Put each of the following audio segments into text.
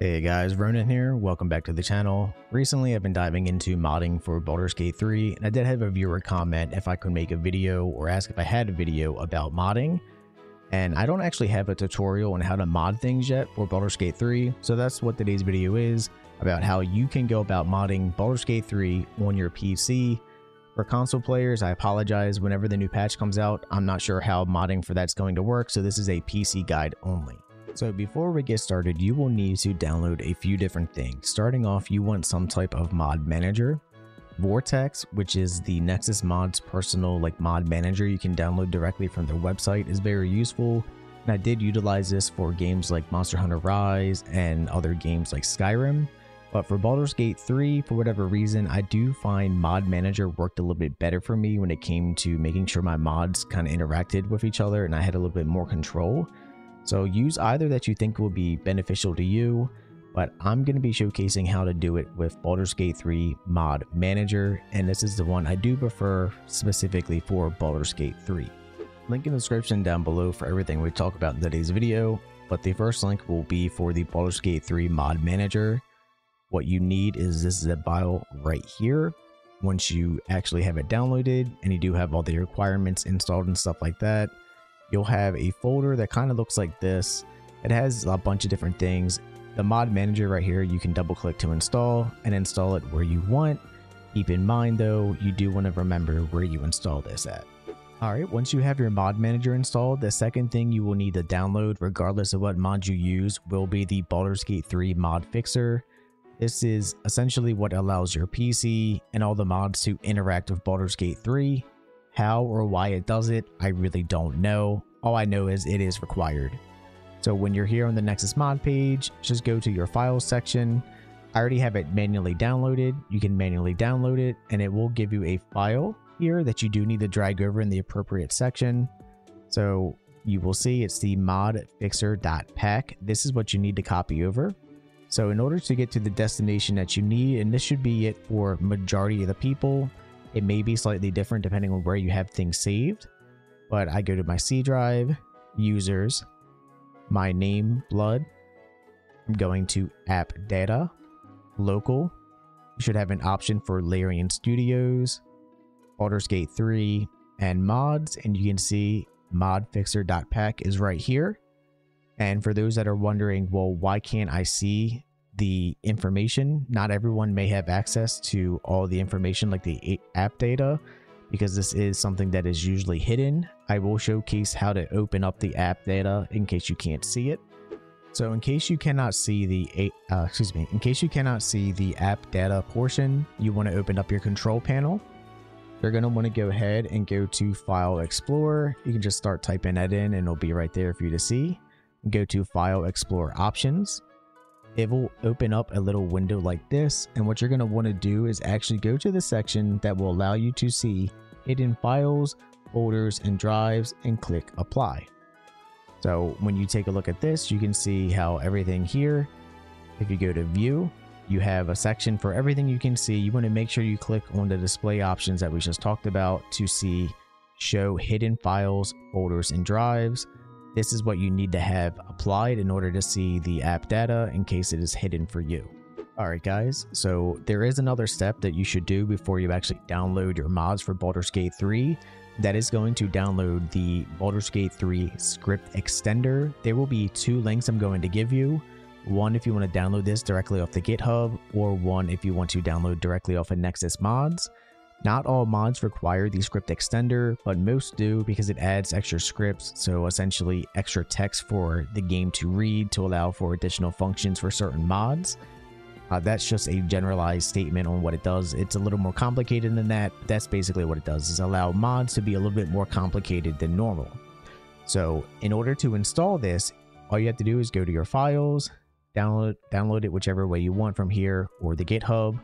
Hey guys, Ronan here, welcome back to the channel. Recently I've been diving into modding for Baldur's Gate 3, and I did have a viewer comment if I could make a video or ask if I had a video about modding. And I don't actually have a tutorial on how to mod things yet for Baldur's Gate 3, so that's what today's video is, about how you can go about modding Baldur's Gate 3 on your PC. For console players, I apologize, whenever the new patch comes out, I'm not sure how modding for that's going to work, so this is a PC guide only. So before we get started, you will need to download a few different things. Starting off, you want some type of mod manager. Vortex, which is the Nexus Mods personal mod manager you can download directly from their website, is very useful. And I did utilize this for games like Monster Hunter Rise and other games like Skyrim. But for Baldur's Gate 3, for whatever reason, I do find mod manager worked a little bit better for me when it came to making sure my mods kind of interacted with each other and I had a little bit more control. So use either that you think will be beneficial to you, but I'm going to be showcasing how to do it with Baldur's Gate 3 Mod Manager, and this is the one I do prefer specifically for Baldur's Gate 3. Link in the description down below for everything we talk about in today's video, but the first link will be for the Baldur's Gate 3 Mod Manager. What you need is this zip file right here. Once you actually have it downloaded and you do have all the requirements installed and stuff like that, you'll have a folder that kind of looks like this. It has a bunch of different things. The mod manager right here, you can double click to install and install it where you want. Keep in mind though, you do want to remember where you install this at. Alright, once you have your mod manager installed, the second thing you will need to download, regardless of what mod you use, will be the Baldur's Gate 3 mod fixer. This is essentially what allows your PC and all the mods to interact with Baldur's Gate 3. How or why it does it, I really don't know. All I know is it is required. So when you're here on the Nexus Mod page, just go to your files section. I already have it manually downloaded. You can manually download it and it will give you a file here that you do need to drag over in the appropriate section. So you will see it's the modfixer.pack. This is what you need to copy over. So in order to get to the destination that you need, and this should be it for majority of the people, it may be slightly different depending on where you have things saved, but I go to my C drive, users, my name, blood. I'm going to app data, local. You should have an option for Larian Studios, Baldur's Gate 3, and mods. And you can see modfixer.pack is right here. And for those that are wondering, well, why can't I see the information? Not everyone may have access to all the information like the app data, because this is something that is usually hidden. I will showcase how to open up the app data in case you can't see it. So in case you cannot see the app data portion, you want to open up your control panel. You're going to want to go ahead and go to File Explorer. You can just start typing that in and it'll be right there for you to see. Go to File Explorer Options. It will open up a little window like this, and what you're going to want to do is actually go to the section that will allow you to see hidden files, folders, and drives, and click Apply. So when you take a look at this, you can see how everything here, if you go to View, you have a section for everything you can see. You want to make sure you click on the display options that we just talked about to see Show Hidden Files, Folders, and Drives. This is what you need to have applied in order to see the app data in case it is hidden for you. Alright guys, so there is another step that you should do before you actually download your mods for Baldur's Gate 3. That is going to download the Baldur's Gate 3 script extender. There will be two links I'm going to give you. One if you want to download this directly off the GitHub, or one if you want to download directly off of Nexus Mods. Not all mods require the script extender, but most do because it adds extra scripts, so essentially extra text for the game to read to allow for additional functions for certain mods. That's just a generalized statement on what it does. It's a little more complicated than that, but that's basically what it does, is allow mods to be a little bit more complicated than normal. So in order to install this, all you have to do is go to your files, download it whichever way you want from here or the GitHub.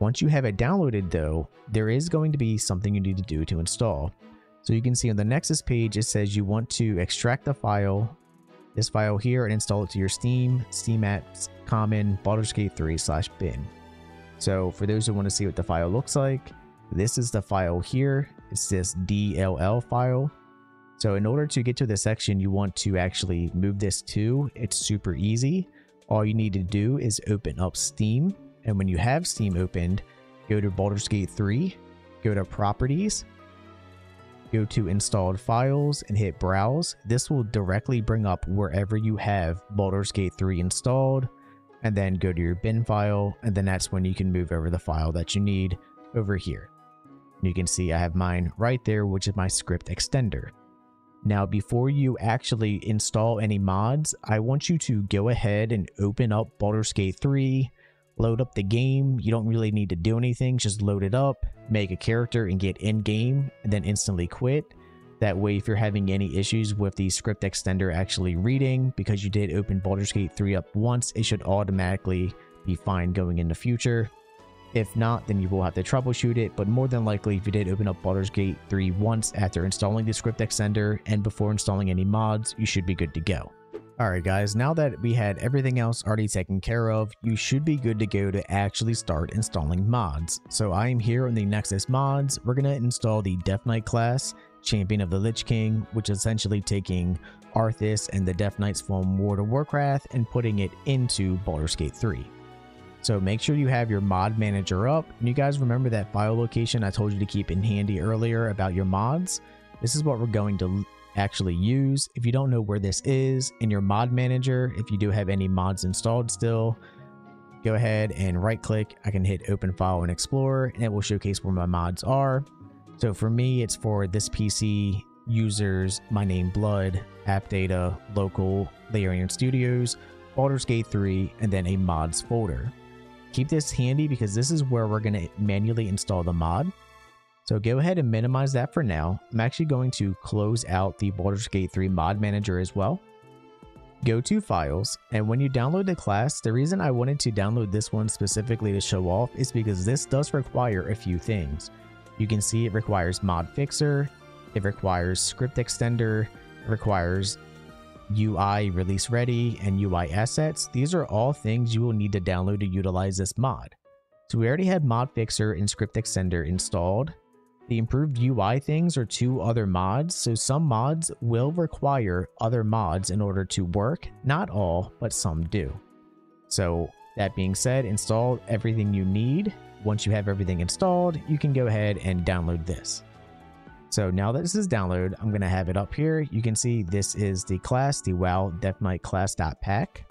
Once you have it downloaded though, there is going to be something you need to do to install. So you can see on the Nexus page, it says you want to extract the file, this file here, and install it to your Steam, Steam apps, common, Baldur's Gate 3/bin. So for those who want to see what the file looks like, this is the file here. It's this DLL file. So in order to get to the section you want to actually move this to, it's super easy. all you need to do is open up Steam. And when you have Steam opened, go to Baldur's Gate 3, go to Properties, go to Installed Files, and hit Browse. This will directly bring up wherever you have Baldur's Gate 3 installed, and then go to your bin file, and then that's when you can move over the file that you need over here. And you can see I have mine right there, which is my script extender. Now, before you actually install any mods, I want you to go ahead and open up Baldur's Gate 3, load up the game. You don't really need to do anything, just load it up, make a character and get in game, and then instantly quit. That way, if you're having any issues with the script extender actually reading, because you did open Baldur's Gate 3 up once, it should automatically be fine going in the future. If not, then you will have to troubleshoot it, but more than likely, if you did open up Baldur's Gate 3 once after installing the script extender and before installing any mods, you should be good to go. Alright guys, now that we had everything else already taken care of, you should be good to go to actually start installing mods. So I am here on the Nexus Mods. We're going to install the Death Knight class, Champion of the Lich King, which is essentially taking Arthas and the Death Knights from World of Warcraft and putting it into Baldur's Gate 3. So make sure you have your mod manager up, and you guys remember that file location I told you to keep in handy earlier about your mods? This is what we're going to actually use. If you don't know where this is, in your mod manager, if you do have any mods installed still, go ahead and right click. I can hit open file and explore, and it will showcase where my mods are. So for me, it's for this PC, users, my name Blood, app data, local, Larian Studios, Baldur's Gate 3, and then a mods folder. Keep this handy because this is where we're going to manually install the mod. So go ahead and minimize that for now. I'm actually going to close out the Baldur's Gate 3 Mod Manager as well. Go to Files, and when you download the class, the reason I wanted to download this one specifically to show off is because this does require a few things. You can see it requires mod fixer, it requires script extender, it requires UI release ready and UI assets. These are all things you will need to download to utilize this mod. So we already had mod fixer and script extender installed. The improved UI things are two other mods. So some mods will require other mods in order to work. Not all, but some do. So that being said, install everything you need. Once you have everything installed, you can go ahead and download this. So now that this is downloaded, I'm going to have it up here. You can see this is the class, the WoW Death Knight class.pack.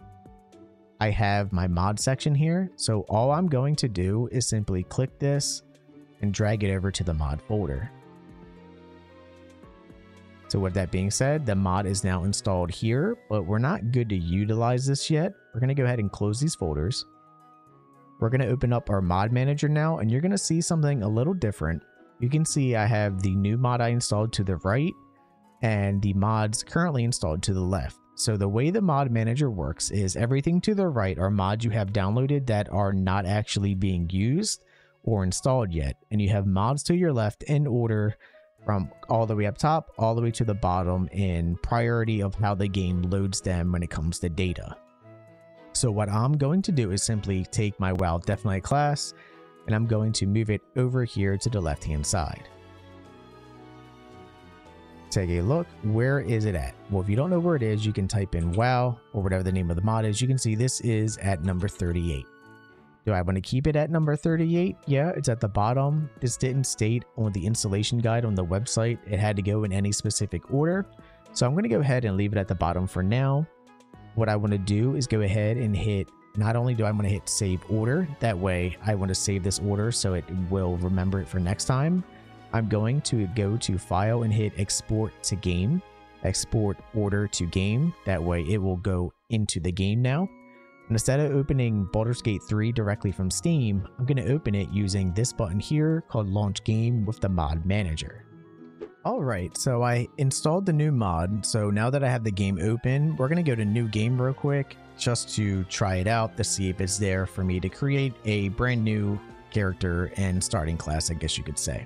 I have my mod section here. So all I'm going to do is simply click this and drag it over to the mod folder. So with that being said, the mod is now installed here, but we're not good to utilize this yet. We're going to go ahead and close these folders. We're going to open up our mod manager now, and you're going to see something a little different. You can see I have the new mod I installed to the right and the mods currently installed to the left. So the way the mod manager works is everything to the right are mods you have downloaded that are not actually being used or installed yet. And you have mods to your left in order from all the way up top, all the way to the bottom in priority of how the game loads them when it comes to data. So what I'm going to do is simply take my WoW Death Knight class, and I'm going to move it over here to the left-hand side. Take a look. Where is it at? Well, if you don't know where it is, you can type in WoW or whatever the name of the mod is. You can see this is at number 38. Do I want to keep it at number 38? Yeah, it's at the bottom. This didn't state on the installation guide on the website. It had to go in any specific order. So I'm going to go ahead and leave it at the bottom for now. What I want to do is go ahead and hit, not only do I want to hit save order, that way I want to save this order so it will remember it for next time. I'm going to go to file and hit export to game, export order to game. That way it will go into the game now. And instead of opening Baldur's Gate 3 directly from Steam, I'm going to open it using this button here called Launch Game with the Mod Manager. Alright, so I installed the new mod, so now that I have the game open, we're going to go to New Game real quick just to try it out to see if it's there for me to create a brand new character and starting class, I guess you could say.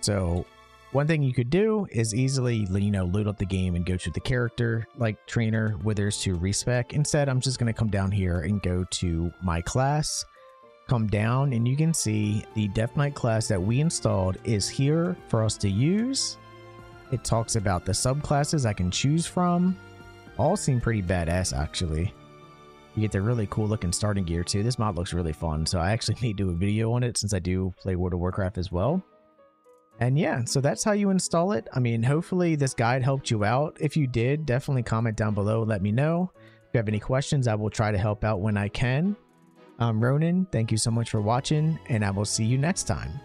So one thing you could do is easily, you know, load up the game and go to the character, like Trainer, Withers to respec. Instead, I'm just going to come down here and go to my class. Come down and you can see the Death Knight class that we installed is here for us to use. It talks about the subclasses I can choose from. All seem pretty badass actually. You get the really cool looking starting gear too. This mod looks really fun, so I actually need to do a video on it since I do play World of Warcraft as well. And yeah, so that's how you install it. I mean, hopefully this guide helped you out. If you did, definitely comment down below and let me know. If you have any questions, I will try to help out when I can. I'm Ronan, thank you so much for watching, and I will see you next time.